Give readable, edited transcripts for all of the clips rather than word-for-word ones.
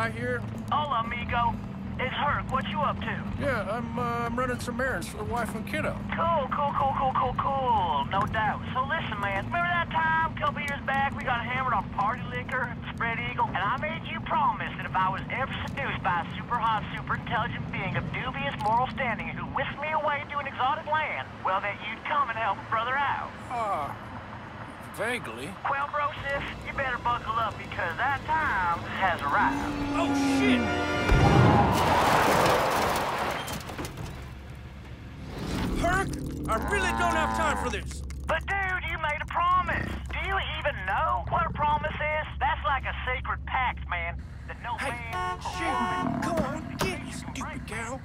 Rye here? Hola, amigo. It's Herc. What you up to? Yeah, I'm running some errands for the wife and kiddo. Cool. No doubt. So listen, man. Remember that time a couple years back we got hammered on party liquor, spread eagle, and I made you promise that if I was ever seduced by a super hot, super intelligent being of dubious moral standing who whisked me away to an exotic land, well, that you'd come and help a brother out. Vaguely. Well, bro, sis, you better buckle up because that time has arrived. Oh, shit! Herc, I really don't have time for this. But, dude, you made a promise. Do you even know what a promise is? That's like a sacred pact, man. That no man or woman... Come on, get you stupid gal.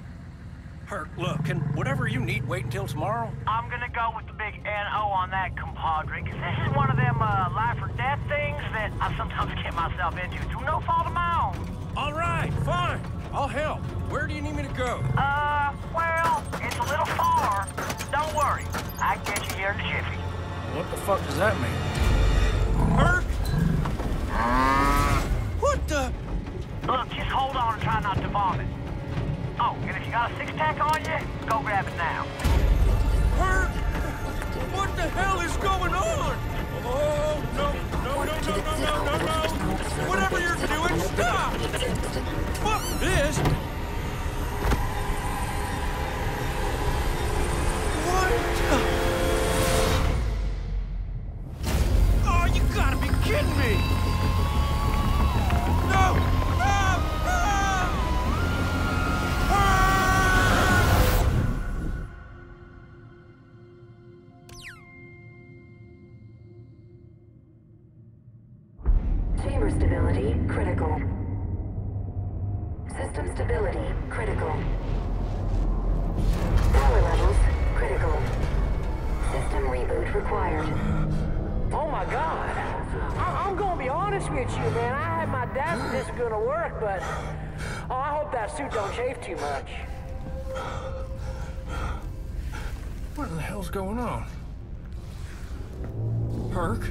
Herc, look, can whatever you need wait until tomorrow? I'm gonna go with the big N.O. on that, compadre, because this is one of them life or death things that I sometimes get myself into through no fault of my own. All right, fine. I'll help. Where do you need me to go? Well, it's a little far. Don't worry. I can get you here in a jiffy. What the fuck does that mean? Herc? What the? Look, just hold on and try not to vomit. Oh, and if you got a six-pack on you, go grab it now. Herc! What the hell is going on? Oh, no. Whatever you're doing, stop! Fuck this! What? Oh, you gotta be kidding me! No! What the hell's going on? Herc?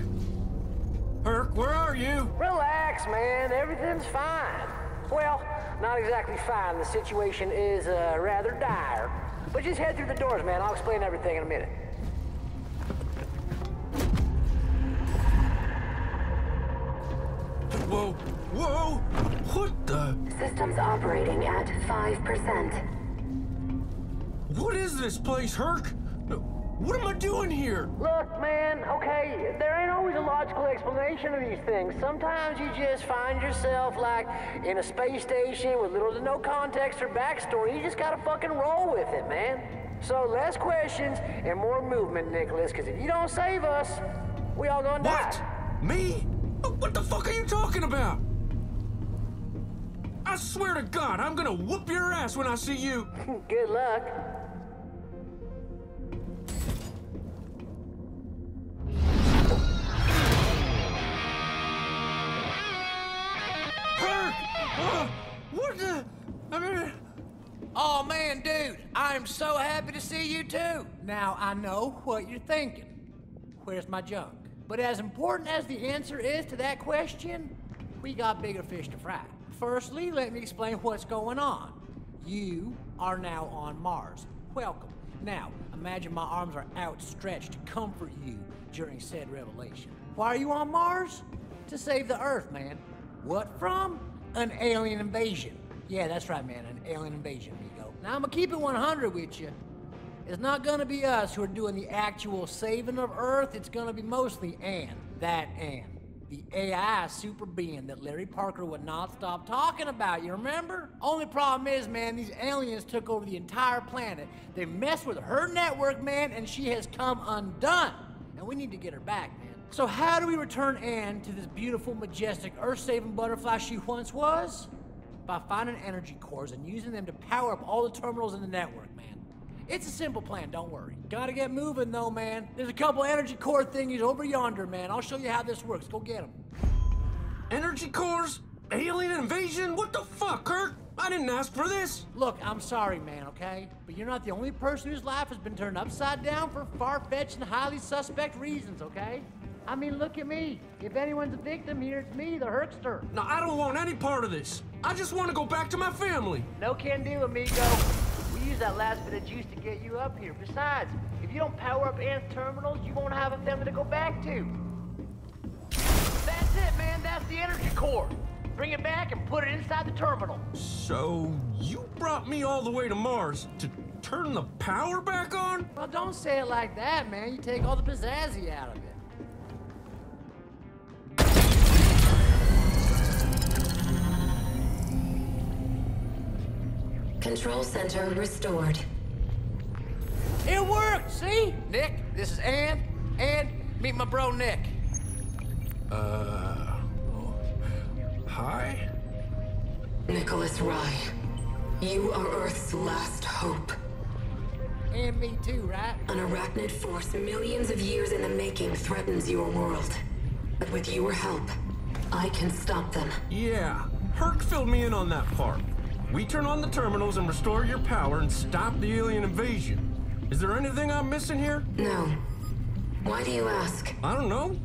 Herc, where are you? Relax, man. Everything's fine. Well, not exactly fine. The situation is rather dire. But just head through the doors, man. I'll explain everything in a minute. Whoa! What the? Systems operating at 5%. What is this place, Herc? What am I doing here? Look, man, okay, there ain't always a logical explanation of these things. Sometimes you just find yourself, like, in a space station with little to no context or backstory. You just gotta fucking roll with it, man. So less questions and more movement, Nicholas, because if you don't save us, we all gonna die. What? Me? What the fuck are you talking about? I swear to God, I'm gonna whoop your ass when I see you. Good luck. Herc! What the? I mean... Oh man, dude, I am so happy to see you too. Now I know what you're thinking. Where's my junk? But as important as the answer is to that question, we got bigger fish to fry. Firstly, let me explain what's going on. You are now on Mars. Welcome. Now, imagine my arms are outstretched to comfort you during said revelation. Why are you on Mars? To save the Earth, man. What from? An alien invasion. Yeah, that's right, man. An alien invasion, amigo. Now, I'm gonna keep it 100 with you. It's not gonna be us who are doing the actual saving of Earth. It's gonna be mostly Anne. That Anne. The AI super being that Larry Parker would not stop talking about, you remember? Only problem is, man, these aliens took over the entire planet. They messed with her network, man, and she has come undone. And we need to get her back, man. So how do we return Anne to this beautiful, majestic, Earth-saving butterfly she once was? By finding energy cores and using them to power up all the terminals in the network, man. It's a simple plan, don't worry. Gotta get moving though, man. There's a couple energy core thingies over yonder, man. I'll show you how this works. Go get them. Energy cores? Alien invasion? What the fuck, Herc? I didn't ask for this. Look, I'm sorry, man, okay? But you're not the only person whose life has been turned upside down for far-fetched and highly suspect reasons, okay? I mean, look at me. If anyone's a victim here, it's me, the Hercster. No, I don't want any part of this. I just want to go back to my family. No can do, amigo. We used that last bit of juice to get you up here. Besides, if you don't power up Anne's terminals, you won't have a family to go back to. That's it, man. That's the energy core. Bring it back and put it inside the terminal. So you brought me all the way to Mars to turn the power back on? Well, don't say it like that, man. You take all the pizzazzy out of it. Control center restored. It worked, see? Nick, this is Anne. Anne, meet my bro, Nick. Hi? Nicholas Rye, you are Earth's last hope. And me too, right? An arachnid force millions of years in the making threatens your world. But with your help, I can stop them. Yeah, Herc filled me in on that part. We turn on the terminals and restore your power and stop the alien invasion. Is there anything I'm missing here? No. Why do you ask? I don't know.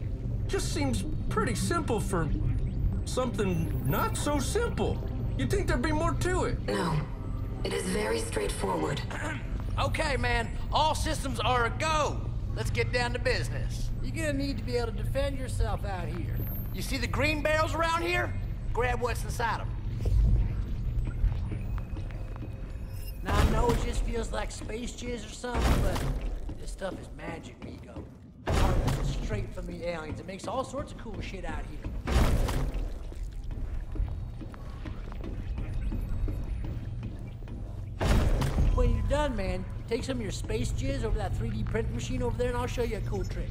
Just seems pretty simple for something not so simple. You'd think there'd be more to it. No. It is very straightforward. Okay, man. All systems are a go. Let's get down to business. You're gonna need to be able to defend yourself out here. You see the green barrels around here? Grab what's inside them. Now, I know it just feels like space jizz or something, but this stuff is magic, amigo. Harvested straight from the aliens. It makes all sorts of cool shit out here. When you're done, man, take some of your space jizz over that 3D print machine over there, and I'll show you a cool trick.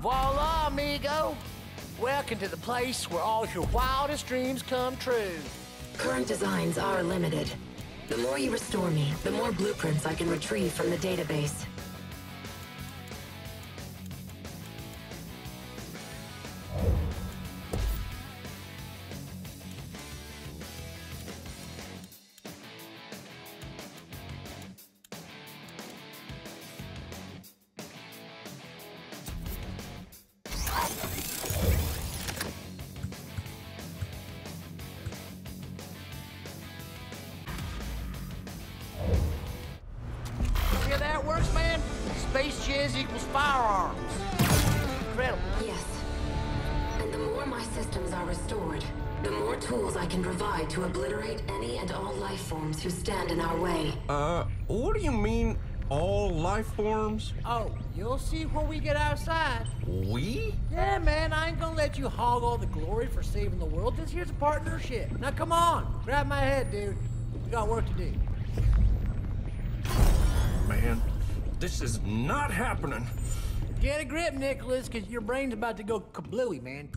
Voila, amigo! Welcome to the place where all your wildest dreams come true. Current designs are limited. The more you restore me, the more blueprints I can retrieve from the database. Who stand in our way. What do you mean, all life forms? Oh, you'll see when we get outside. We? Yeah, man, I ain't gonna let you hog all the glory for saving the world. This here's a partnership. Now, come on, grab my head, dude. We got work to do. Man, this is not happening. Get a grip, Nicholas, because your brain's about to go kablooey, man.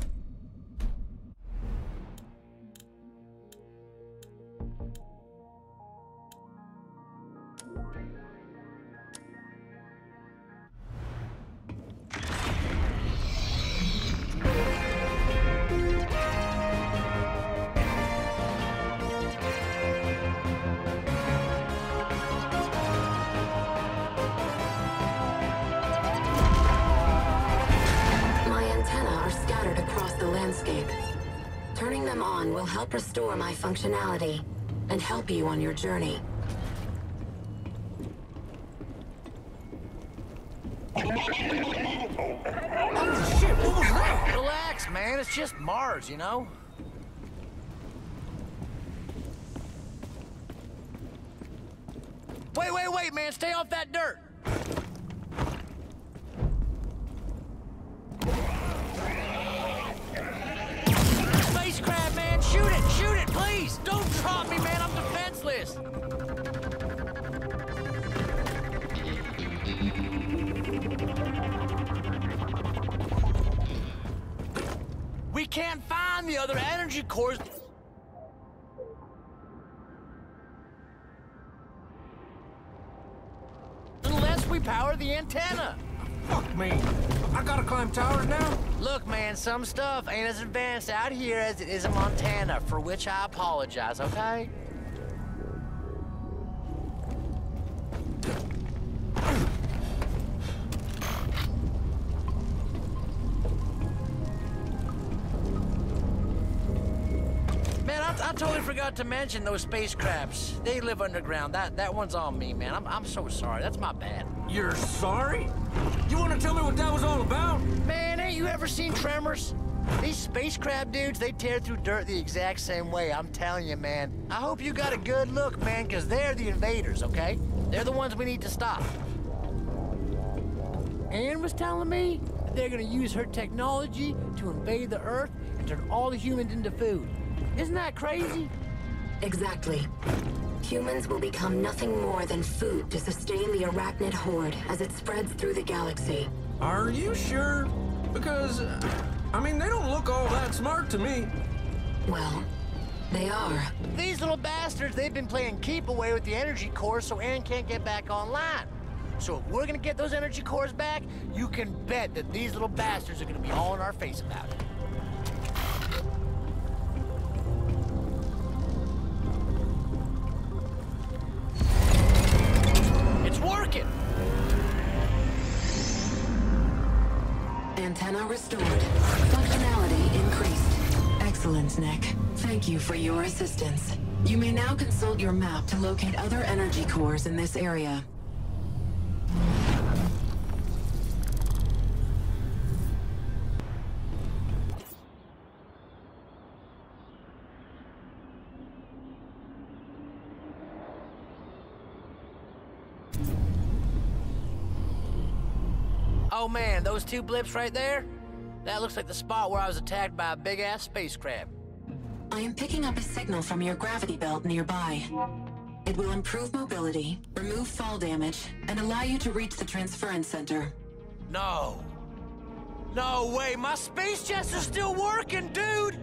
Restore my functionality and help you on your journey. Oh shit, what was that? Relax, man, it's just Mars, you know? Wait, wait, wait, man, stay off that dirt! Shoot it, please! Don't drop me, man! I'm defenseless! We can't find the other energy cores. Unless we power the antenna. Fuck me. I gotta climb towers now? Look, man, some stuff ain't as advanced out here as it is in Montana, for which I apologize, okay? I totally forgot to mention those space crabs. They live underground. That one's on me, man. I'm so sorry. That's my bad. You're sorry? You want to tell me what that was all about? Man, ain't you ever seen Tremors? These space crab dudes, they tear through dirt the exact same way, I'm telling you, man. I hope you got a good look, man, because they're the invaders, okay? They're the ones we need to stop. Anne was telling me that they're gonna use her technology to invade the Earth and turn all the humans into food. Isn't that crazy? Exactly. Humans will become nothing more than food to sustain the Arachnid horde as it spreads through the galaxy. Are you sure? Because, I mean, they don't look all that smart to me. Well, they are. These little bastards, they've been playing keep away with the energy cores so Anne can't get back online. So if we're gonna get those energy cores back, you can bet that these little bastards are gonna be all in our face about it. It's working! Antenna restored. Functionality increased. Excellent, Nick. Thank you for your assistance. You may now consult your map to locate other energy cores in this area. Oh man, those two blips right there? That looks like the spot where I was attacked by a big-ass space crab. I am picking up a signal from your gravity belt nearby. It will improve mobility, remove fall damage, and allow you to reach the transference center. No. No way, my space jets are still working, dude!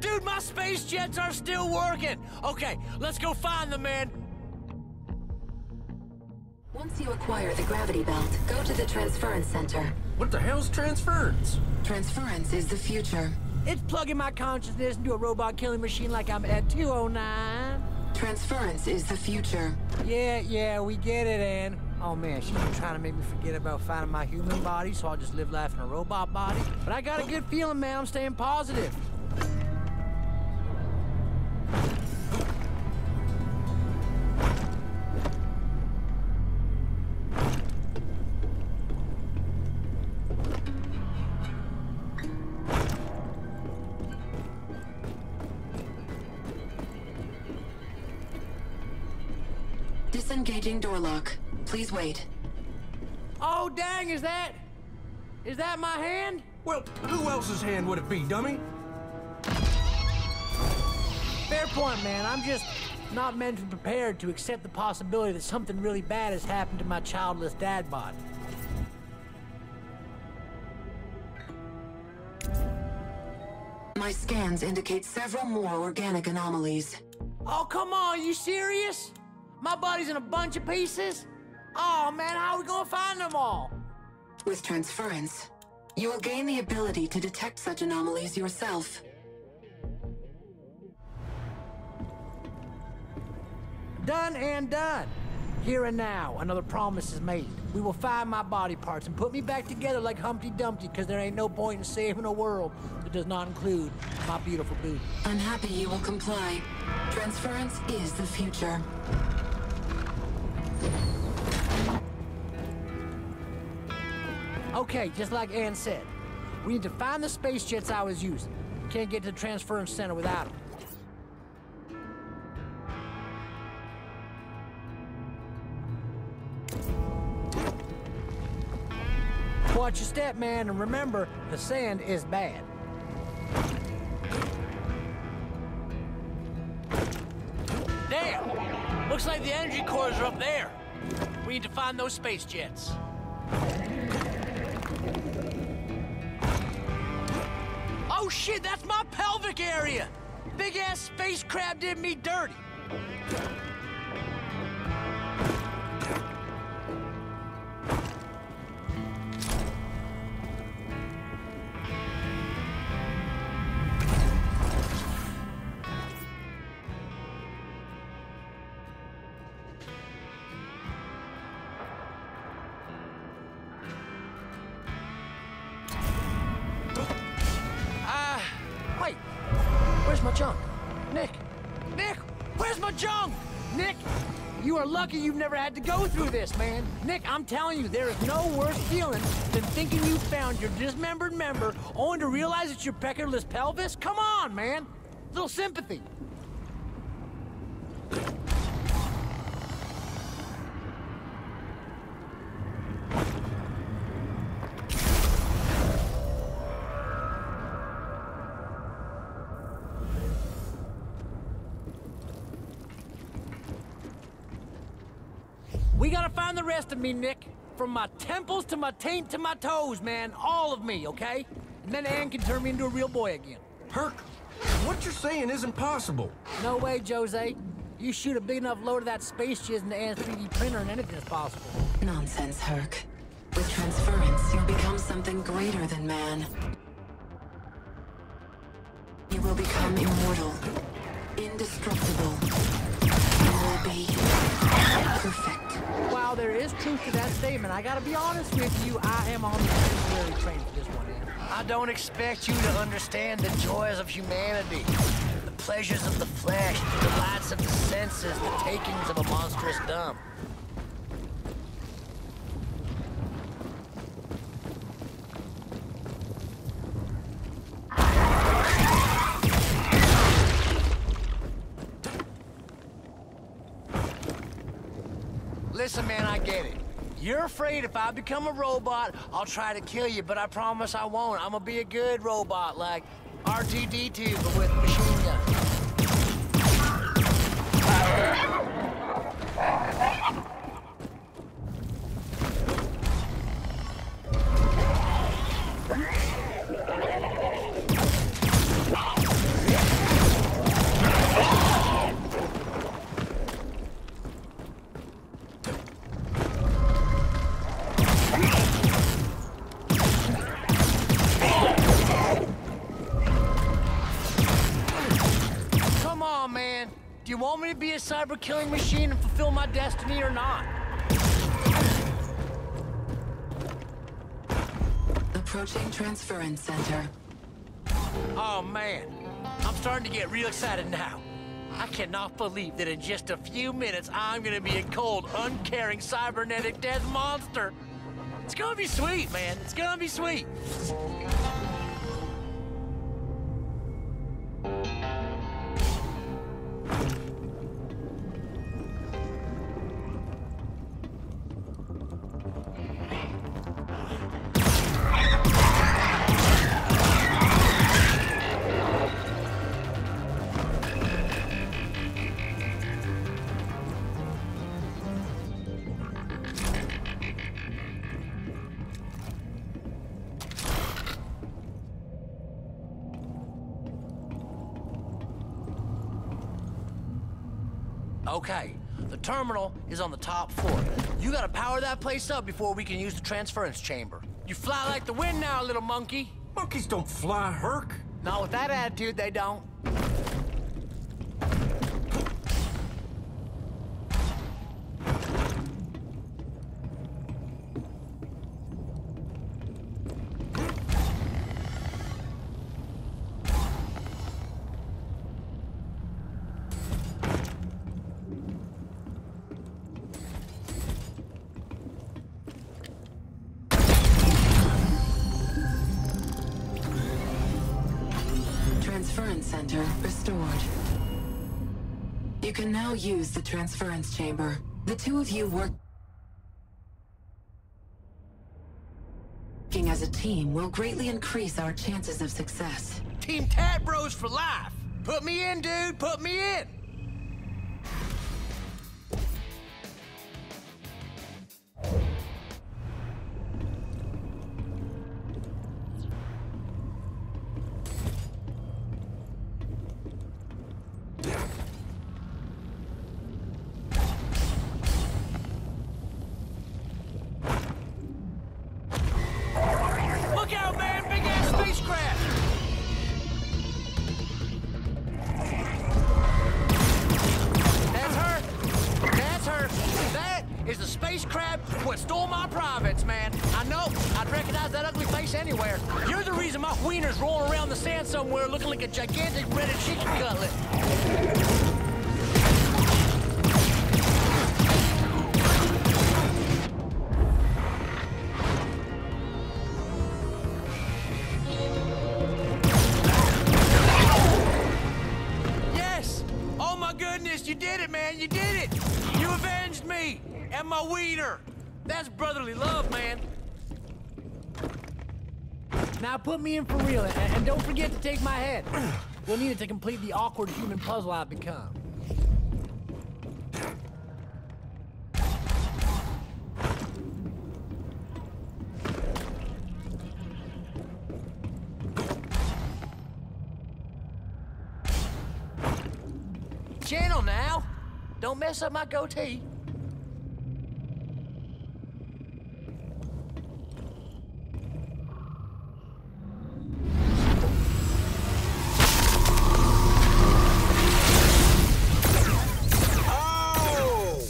Dude, my space jets are still working! Okay, let's go find them, man. Once you acquire the gravity belt, go to the transference center. What the hell's transference? Transference is the future. It's plugging my consciousness into a robot killing machine like I'm at 209. Transference is the future. Yeah, we get it, Anne. Oh man, she's been trying to make me forget about finding my human body, so I'll just live life in a robot body. But I got a good feeling, man. I'm staying positive. Engaging door lock. Please wait. Oh, dang, is that my hand? Well, who else's hand would it be, dummy? Fair point, man. I'm just not mentally prepared to accept the possibility that something really bad has happened to my childless dad bod. My scans indicate several more organic anomalies. Oh, come on, you serious? My body's in a bunch of pieces? Oh man, how are we gonna find them all? With transference, you will gain the ability to detect such anomalies yourself. Done and done. Here and now, another promise is made. We will find my body parts and put me back together like Humpty Dumpty, because there ain't no point in saving a world that does not include my beautiful booty. I'm happy you will comply. Transference is the future. Okay, just like Anne said, we need to find the space jets I was using. Can't get to the transference center without them. Watch your step, man, and remember, the sand is bad. Damn! Looks like the energy cores are up there. We need to find those space jets. Oh shit, that's my pelvic area! Big-ass space crab did me dirty. Where's my junk? Nick, Nick, where's my junk? Nick, you are lucky you've never had to go through this, man. Nick, I'm telling you, there is no worse feeling than thinking you found your dismembered member only to realize it's your peckerless pelvis. Come on, man. A little sympathy. We gotta find the rest of me, Nick. From my temples to my taint to my toes, man. All of me, okay? And then Anne can turn me into a real boy again. Herc, what you're saying isn't possible. No way, Jose. You shoot a big enough load of that space jizz into Anne's 3D printer and anything is possible. Nonsense, Herc. With transference, you'll become something greater than man. You will become immortal, indestructible. Perfect. While there is truth to that statement, I gotta be honest with you, I am on the temporary train for this one, Anne. I don't expect you to understand the joys of humanity, the pleasures of the flesh, the delights of the senses, the takings of a monstrous dump. Listen, man, I get it. You're afraid if I become a robot, I'll try to kill you, but I promise I won't. I'm gonna be a good robot, like R2D2, but with machine guns. Do you want me to be a cyber-killing machine and fulfill my destiny or not? Approaching transference center. Oh, man. I'm starting to get real excited now. I cannot believe that in just a few minutes, I'm gonna be a cold, uncaring, cybernetic death monster. It's gonna be sweet, man. It's gonna be sweet. Okay, the terminal is on the top floor. You gotta power that place up before we can use the transference chamber. You fly like the wind now, little monkey. Monkeys don't fly, Herc. Not with that attitude, they don't. Transference center restored. You can now use the transference chamber. The two of you working as a team will greatly increase our chances of success. Team Tat Bros for life! Put me in, dude! Put me in! What stole my privates, man. I know, I'd recognize that ugly face anywhere. You're the reason my wiener's rolling around the sand somewhere looking like a gigantic breaded chicken cutlet. goodness, you did it, man, you did it! You avenged me and my wiener! That's brotherly love, man. Now put me in for real, and don't forget to take my head. We'll need it to complete the awkward human puzzle I've become. Channel now! Don't mess up my goatee. Oh!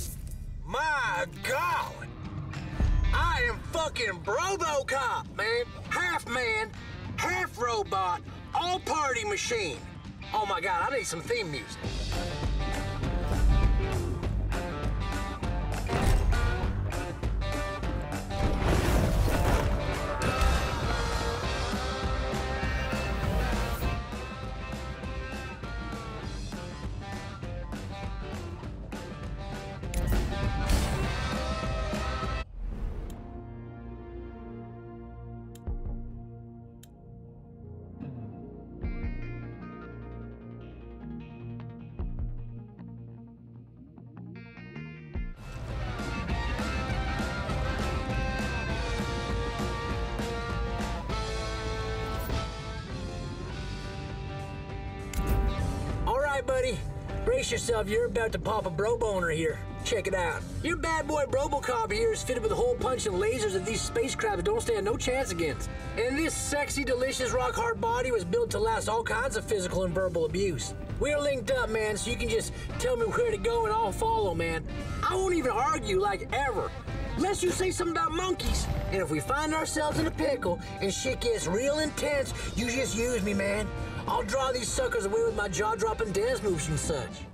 My God! I am fucking Brobocop, man! Half man, half robot, all party machine. Oh my God, I need some theme music. Buddy, brace yourself, you're about to pop a bro boner here. Check it out. Your bad boy Brobocop here is fitted with a hole punch and lasers that these spacecraft don't stand no chance against. And this sexy, delicious, rock-hard body was built to last all kinds of physical and verbal abuse. We're linked up, man, so you can just tell me where to go and I'll follow, man. I won't even argue, like, ever. Unless you say something about monkeys. And if we find ourselves in a pickle and shit gets real intense, you just use me, man. I'll draw these suckers away with my jaw-dropping dance moves and such.